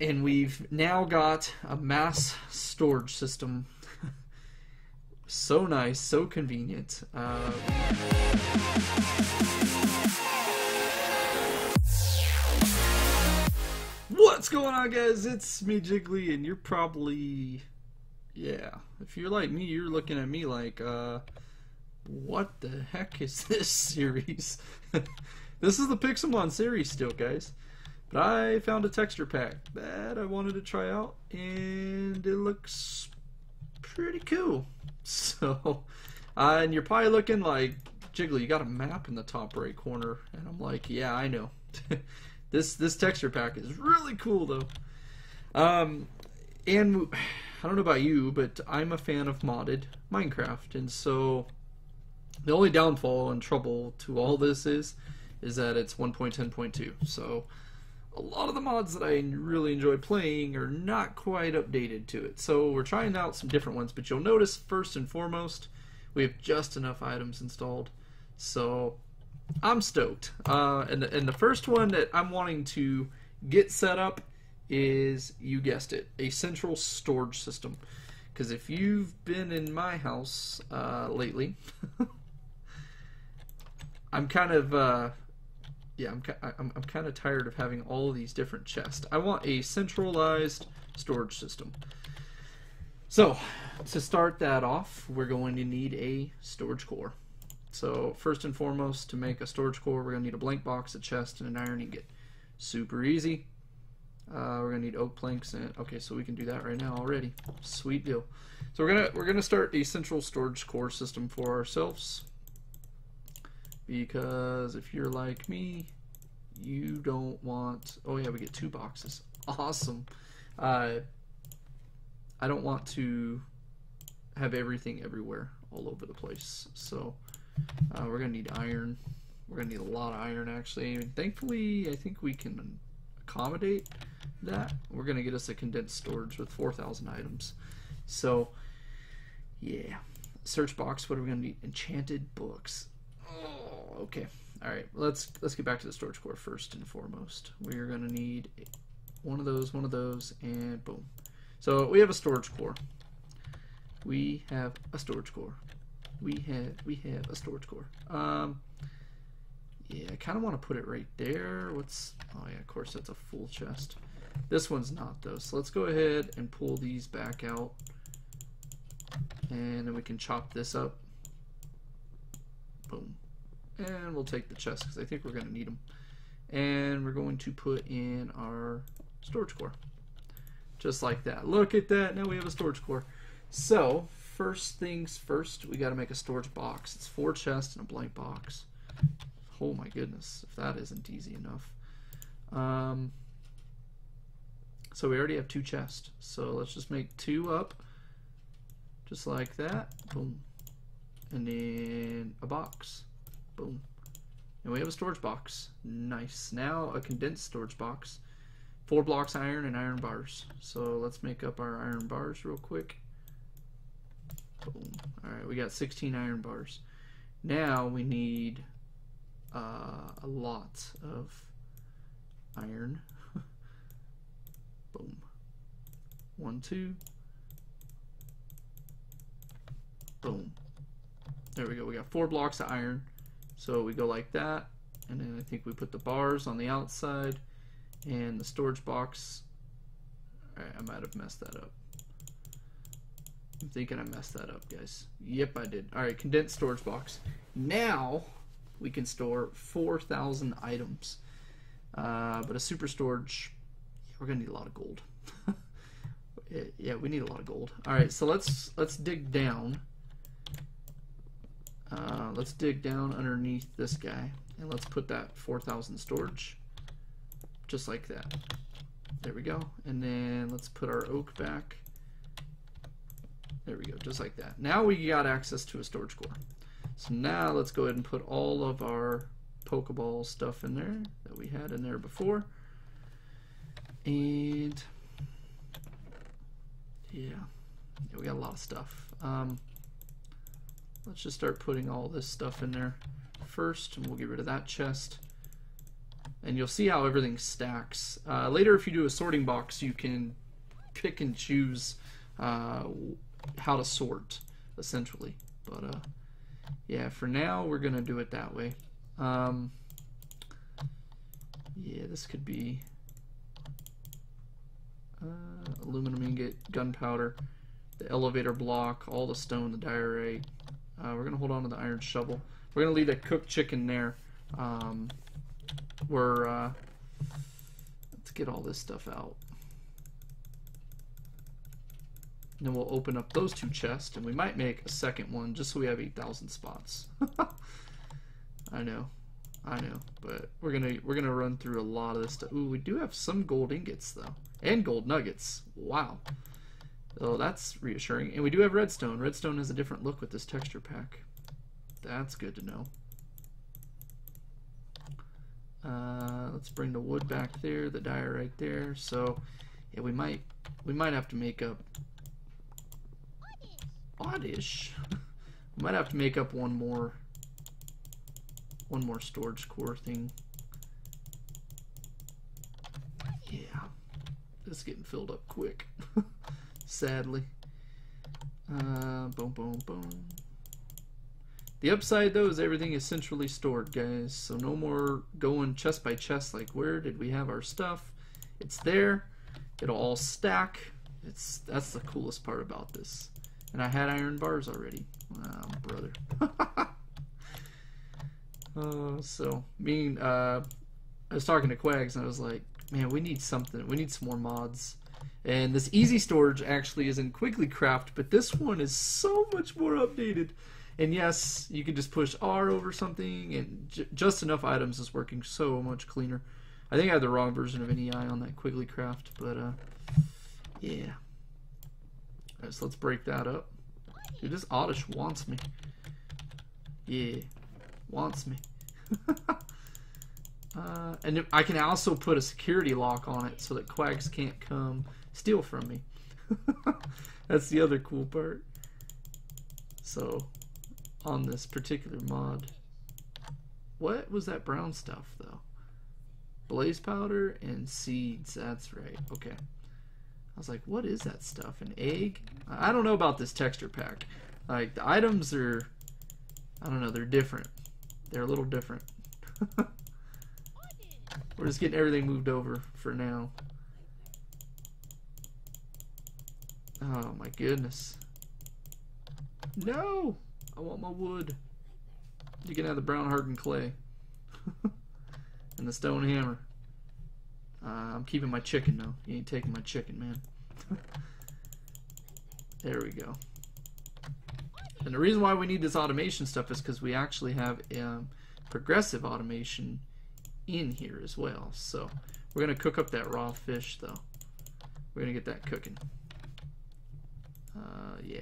And we've now got a mass storage system. So nice, so convenient. What's going on, guys? It's me, Jiggly, and you're probably... yeah, if you're like me, you're looking at me like, what the heck is this series? This is the Pixelmon series still, guys. But I found a texture pack that I wanted to try out, and it looks pretty cool. So, and you're probably looking like, Jiggly, you got a map in the top right corner. And I'm like, yeah, I know. This texture pack is really cool, though. And I don't know about you, but I'm a fan of modded Minecraft. And so the only downfall and trouble to all this is that it's 1.10.2. So a lot of the mods that I really enjoy playing are not quite updated to it. So we're trying out some different ones, but you'll notice first and foremost, we have just enough items installed. So I'm stoked. And the first one that I'm wanting to get set up is, you guessed it, a central storage system. Because if you've been in my house lately, I'm kind of I'm kind of tired of having all of these different chests. I want a centralized storage system. So to start that off, we're going to need a storage core. So first and foremost, to make a storage core, we're gonna need a blank box, a chest, and an iron ingot. Super easy. We're gonna need oak planks, and okay, so we can do that right now already. Sweet deal. So we're gonna start a central storage core system for ourselves. Because if you're like me, you don't want... oh yeah, we get 2 boxes. Awesome. I don't want to have everything everywhere, all over the place. So we're going to need iron. We're going to need a lot of iron, actually. And thankfully, I think we can accommodate that. We're going to get us a condensed storage with 4,000 items. So, yeah. Search box, what are we going to need? Enchanted books. Okay, all right, let's get back to the storage core first and foremost. We're gonna need one of those, and boom. So we have a storage core. We have a storage core. We have a storage core. Yeah, I kinda wanna put it right there. What's, oh yeah, of course that's a full chest. This one's not though, so let's go ahead and pull these back out. And then we can chop this up. Boom. And we'll take the chest because I think we're going to need them. And we're going to put in our storage core. Just like that. Look at that. Now we have a storage core. So, first things first, we got to make a storage box. It's 4 chests and a blank box. Oh my goodness, if that isn't easy enough. So we already have 2 chests. So let's just make 2 up. Just like that. Boom. And then a box. Boom. And we have a storage box. Nice. Now a condensed storage box. 4 blocks iron and iron bars. So let's make up our iron bars real quick. Boom. Alright, we got 16 iron bars. Now we need a lot of iron. Boom. 1, 2. Boom. There we go. We got 4 blocks of iron. So we go like that, and then I think we put the bars on the outside and the storage box. All right, I might have messed that up. I'm thinking I messed that up, guys. Yep, I did. All right, condensed storage box. Now we can store 4,000 items, but a super storage, we're gonna need a lot of gold. Yeah, we need a lot of gold. All right, so let's dig down. Let's dig down underneath this guy, and let's put that 4,000 storage, just like that. There we go. And then let's put our oak back. There we go, just like that. Now we got access to a storage core. So now let's go ahead and put all of our Pokeball stuff in there that we had in there before. And yeah we got a lot of stuff. Let's just start putting all this stuff in there first, and we'll get rid of that chest. and you'll see how everything stacks. Later, if you do a sorting box, you can pick and choose how to sort, essentially. But yeah, for now, we're gonna do it that way. Yeah, this could be aluminum ingot, gunpowder, the elevator block, all the stone, the diorite. We're gonna hold on to the iron shovel. We're gonna leave that cooked chicken there. Let's get all this stuff out. And then we'll open up those two chests, and we might make a second one just so we have 8,000 spots. I know, but we're gonna run through a lot of this stuff. Ooh, we do have some gold ingots though, and gold nuggets. Wow. Oh, that's reassuring. And we do have redstone. Redstone has a different look with this texture pack. That's good to know. Let's bring the wood back there, the diorite there. So, yeah, we might have to make up Oddish. We might have to make up one more storage core thing. Yeah, this is getting filled up quick. Sadly. Boom, boom, boom. The upside, though, is everything is centrally stored, guys. So no more going chest by chest like, where did we have our stuff? It's there. It'll all stack. That's the coolest part about this. And I had iron bars already. Wow, brother. I was talking to Quags, and I was like, man, we need something. We need some more mods. And this easy storage actually is in Quigglycraft, but this one is so much more updated. And yes, you can just push R over something, and just enough items is working so much cleaner. I think I had the wrong version of NEI on that Quigglycraft, but yeah. All right, so let's break that up. Dude, this Oddish wants me. Yeah, wants me. And I can also put a security lock on it so that Quags can't come steal from me. That's the other cool part. So, on this particular mod, what was that brown stuff though? Blaze powder and seeds, that's right, okay. I was like, what is that stuff, an egg? I don't know about this texture pack. Like, the items are, I don't know, they're different. They're a little different. We're just getting everything moved over for now. Oh my goodness. No! I want my wood. You can have the brown hardened clay. And the stone hammer. I'm keeping my chicken though. You ain't taking my chicken, man. There we go. And the reason why we need this automation stuff is because we actually have progressive automation in here as well. So we're gonna cook up that raw fish though. We're gonna get that cooking. Yeah.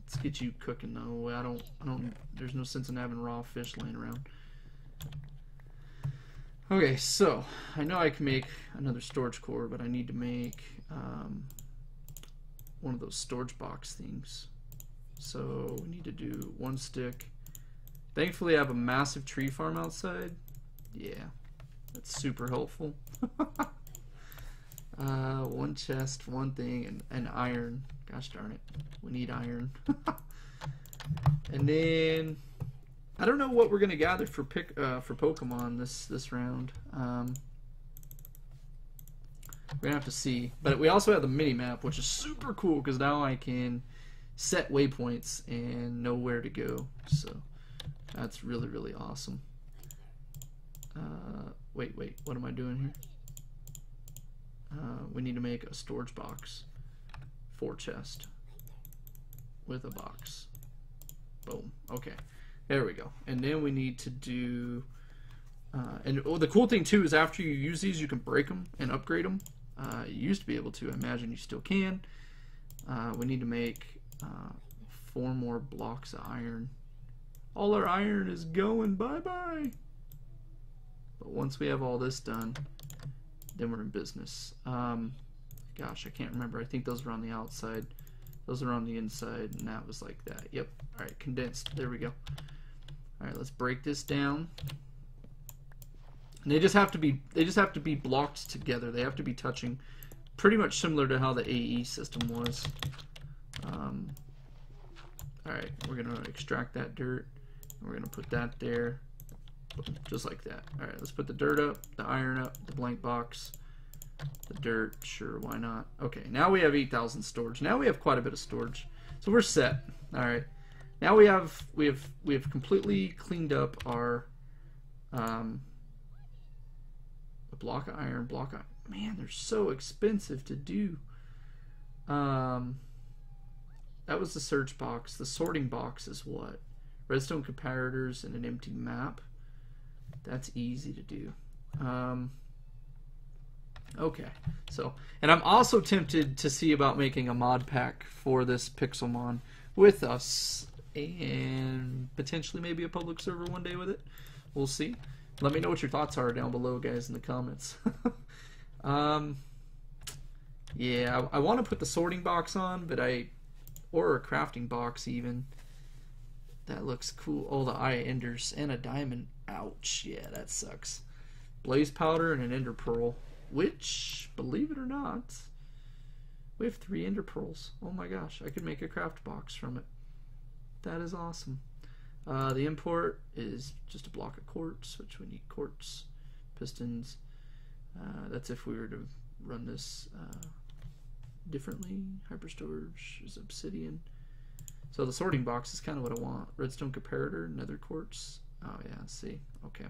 Let's get you cooking though. I don't there's no sense in having raw fish laying around. Okay, so I know I can make another storage core, but I need to make one of those storage box things. So we need to do one stick. Thankfully I have a massive tree farm outside. Yeah, that's super helpful. One chest, one thing, and iron. Gosh darn it, we need iron. And then I don't know what we're gonna gather for Pokemon this round. We're gonna have to see. But we also have the mini map, which is super cool because now I can set waypoints and know where to go. So that's really, really awesome. Wait, what am I doing here? We need to make a storage box for chest with a box. Boom. Okay, there we go. And then we need to do the cool thing too is after you use these you can break them and upgrade them. You used to be able to. I imagine you still can. We need to make 4 more blocks of iron. All our iron is going bye-bye. But once we have all this done, then we're in business. Gosh, I can't remember. I think those were on the outside. Those are on the inside, and that was like that. Yep. All right, condensed. There we go. All right, let's break this down. And they just have to be blocked together. They have to be touching, pretty much similar to how the AE system was. All right, we're gonna extract that dirt. We're gonna put that there, just like that. All right, let's put the dirt up, the iron up, the blank box, the dirt. Sure, why not? Okay, now we have 8,000 storage. Now we have quite a bit of storage, so we're set. All right, now we have completely cleaned up our. Block of iron, block of... Man, they're so expensive to do. That was the search box. The sorting box is what? Redstone comparators and an empty map. That's easy to do. Okay, so... And I'm also tempted to see about making a mod pack for this Pixelmon with us. And potentially maybe a public server one day with it. We'll see. Let me know what your thoughts are down below, guys, in the comments. Yeah, I want to put the sorting box on, but or a crafting box even. That looks cool. Oh, the eye enders and a diamond. Ouch! Yeah, that sucks. Blaze powder and an ender pearl, which, believe it or not, we have 3 ender pearls. Oh my gosh, I could make a craft box from it. That is awesome. The import is just a block of quartz, which we need quartz, pistons. That's if we were to run this differently. Hyperstorage is obsidian. So the sorting box is kind of what I want. Redstone comparator, nether quartz. Oh yeah, see, okay.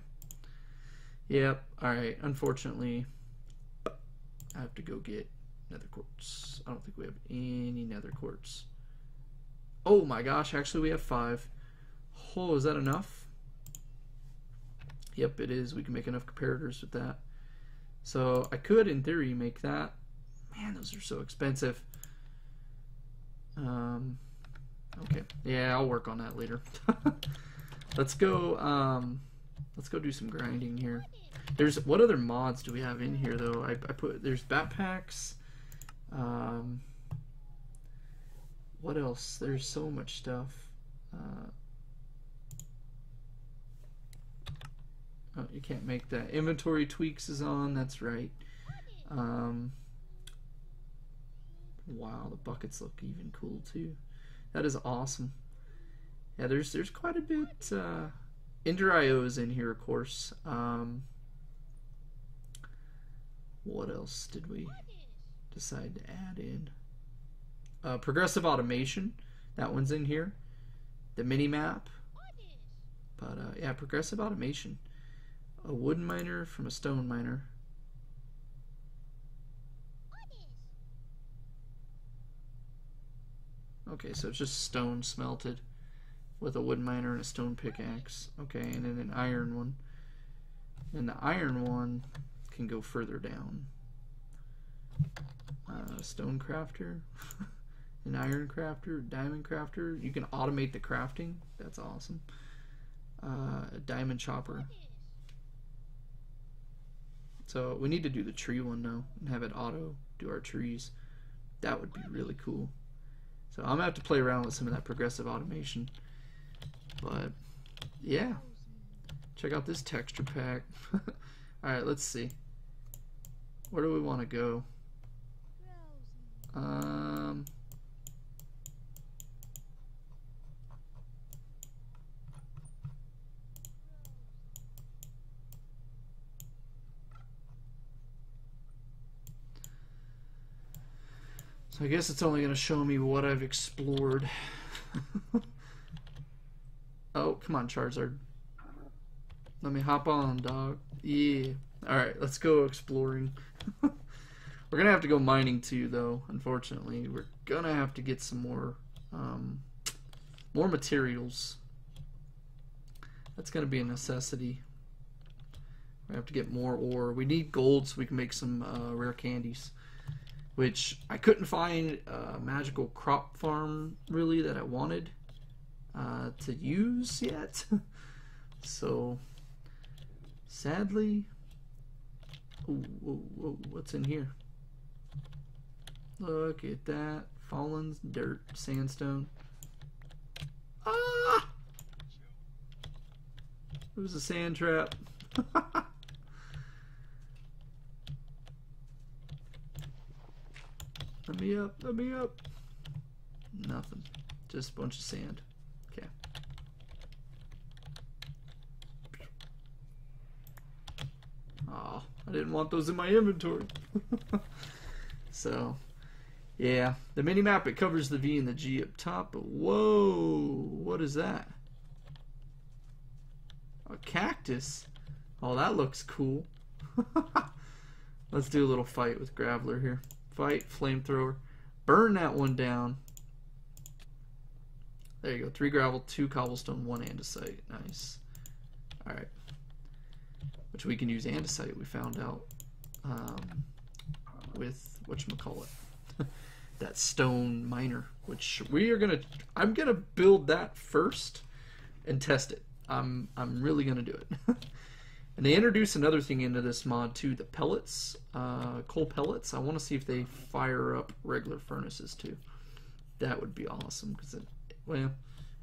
Yep, alright, unfortunately, I have to go get nether quartz. I don't think we have any nether quartz. Oh my gosh, actually we have 5. Oh, is that enough? Yep, it is. We can make enough comparators with that. So I could, in theory, make that. Man, those are so expensive. Okay. Yeah, I'll work on that later. Let's go do some grinding here. There's what other mods do we have in here though? I put there's backpacks. What else? There's so much stuff. Oh, you can't make that. Inventory tweaks is on. That's right. Wow, the buckets look even cool too. That is awesome. Yeah, there's quite a bit. Ender.io is in here, of course. What else did we decide to add in? Progressive automation. That one's in here. The mini map. But yeah, progressive automation. A wood miner from a stone miner. Okay, so it's just stone smelted with a wood miner and a stone pickaxe. Okay, and then an iron one. And the iron one can go further down. Stone crafter, an iron crafter, diamond crafter. You can automate the crafting. That's awesome. A diamond chopper. So we need to do the tree one now and have it auto do our trees. That would be really cool. So I'm going to have to play around with some of that progressive automation. But yeah, check out this texture pack. Alright, let's see. Where do we want to go? I guess it's only going to show me what I've explored. Oh, come on, Charizard. Let me hop on, dog. Yeah. Alright, let's go exploring. We're going to have to go mining too, though, unfortunately. We're going to have to get some more materials. That's going to be a necessity. We have to get more ore. We need gold so we can make some rare candies. Which I couldn't find a magical crop farm really that I wanted to use yet. So sadly, ooh, what's in here? Look at that, fallen dirt, sandstone. Ah! It was a sand trap. Let me up, let me up. Nothing. Just a bunch of sand. Okay. Oh, I didn't want those in my inventory. So, yeah. The minimap, it covers the V and the G up top, but whoa! What is that? A cactus? Oh, that looks cool. Let's do a little fight with Graveler here. Fight, flamethrower. Burn that one down. There you go. 3 gravel, 2 cobblestone, 1 andesite. Nice. Alright. Which we can use andesite, we found out. With whatchamacallit. That stone miner. Which we are gonna... I'm gonna build that first and test it. I'm really gonna do it. And they introduce another thing into this mod too, the pellets, coal pellets. I want to see if they fire up regular furnaces too. That would be awesome because it, well,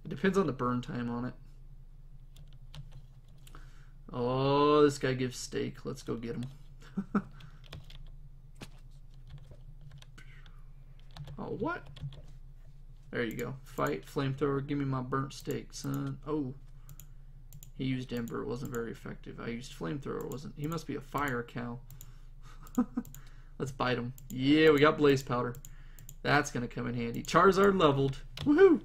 it depends on the burn time on it. Oh, this guy gives steak. Let's go get him. Oh, what? There you go. Fight, flamethrower. Give me my burnt steak, son. Oh. He used ember, it wasn't very effective. I used flamethrower, it wasn't. He must be a fire cow. Let's bite him. Yeah, we got blaze powder. That's gonna come in handy. Charizard leveled. Woohoo!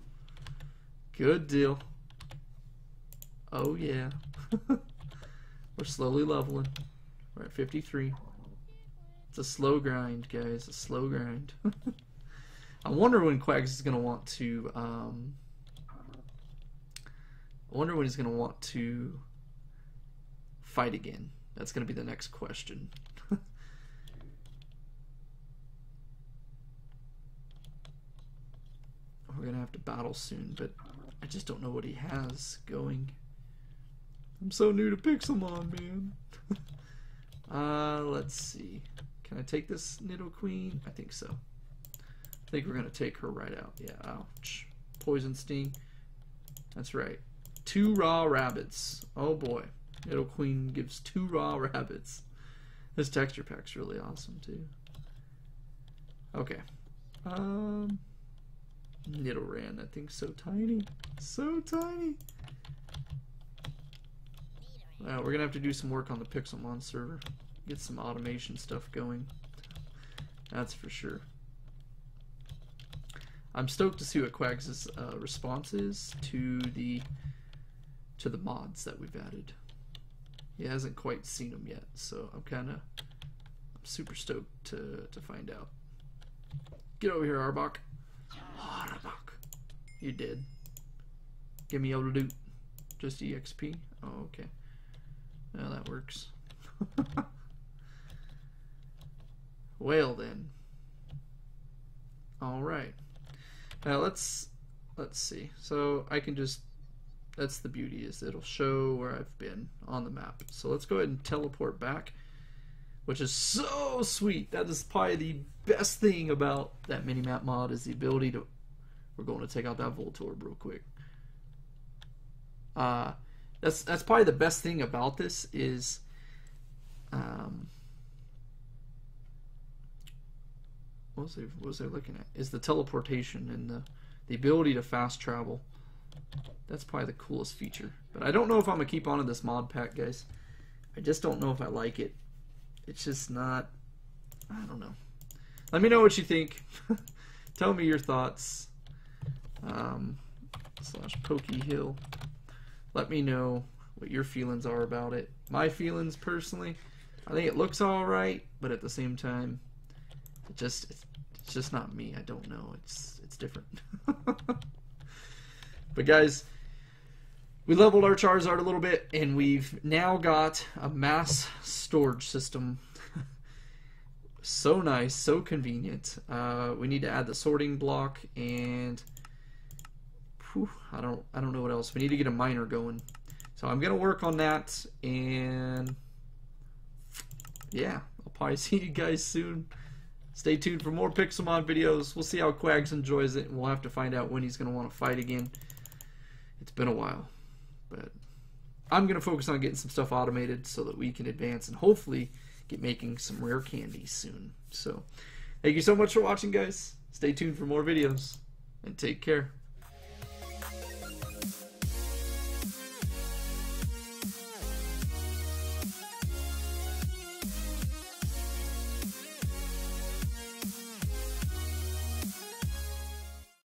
Good deal. Oh yeah. We're slowly leveling. We're at 53. It's a slow grind, guys. A slow grind. I wonder when Quags is gonna want to I wonder when he's going to want to fight again. That's going to be the next question. We're going to have to battle soon, but I just don't know what he has going. I'm so new to Pixelmon, man. Let's see. Can I take this Nidoqueen? I think so. I think we're going to take her right out. Yeah, ouch. Poison sting. That's right. 2 raw rabbits. Oh boy. Nidoqueen gives 2 raw rabbits. This texture pack's really awesome too. Okay. Nidoran, that thing's so tiny. So tiny. Well, we're gonna have to do some work on the Pixelmon server. Get some automation stuff going. That's for sure. I'm stoked to see what Quags' response is to the mods that we've added. He hasn't quite seen them yet, so I'm super stoked to find out. Get over here, Arbok. Oh, Arbok. You dead. Give me your loot. Just EXP? Oh, okay. Now that works. Well then. Alright. Now let's see. So I can just... That's the beauty, is it'll show where I've been on the map. So let's go ahead and teleport back, which is so sweet. That is probably the best thing about that minimap mod, is the ability to... We're going to take out that Voltorb real quick. That's probably the best thing about this, is what was I looking at? Is the teleportation and the ability to fast travel. That's probably the coolest feature. But I don't know if I'm going to keep on to this mod pack, guys. I just don't know if I like it. It's just not... I don't know. Let me know what you think. Tell me your thoughts. /Pokehill. Let me know what your feelings are about it. My feelings, personally, I think it looks alright, but at the same time, it just... It's just not me. I don't know. It's different. But guys, we leveled our Charizard a little bit, and we've now got a mass storage system. So nice, so convenient. We need to add the sorting block, and whew, I don't know what else. We need to get a miner going. So I'm gonna work on that, and yeah, I'll probably see you guys soon. Stay tuned for more Pixelmon videos. We'll see how Quags enjoys it, and we'll have to find out when he's gonna want to fight again. It's been a while, but I'm going to focus on getting some stuff automated so that we can advance and hopefully get making some rare candies soon. So Thank you so much for watching, guys. Stay tuned for more videos, and take care.